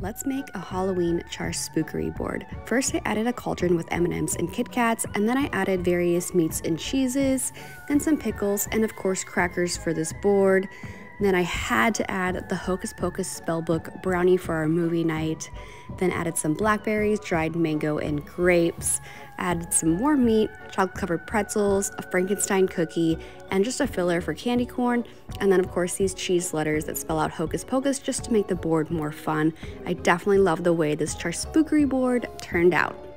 Let's make a Halloween char spookery board. First, I added a cauldron with M&Ms and KitKats, and then I added various meats and cheeses, then some pickles, and of course crackers for this board. And then I had to add the Hocus Pocus spellbook brownie for our movie night. Then added some blackberries, dried mango, and grapes. Added some more meat, chocolate-covered pretzels, a Frankenstein cookie, and just a filler for candy corn. And then of course these cheese letters that spell out Hocus Pocus just to make the board more fun. I definitely love the way this char spookery board turned out.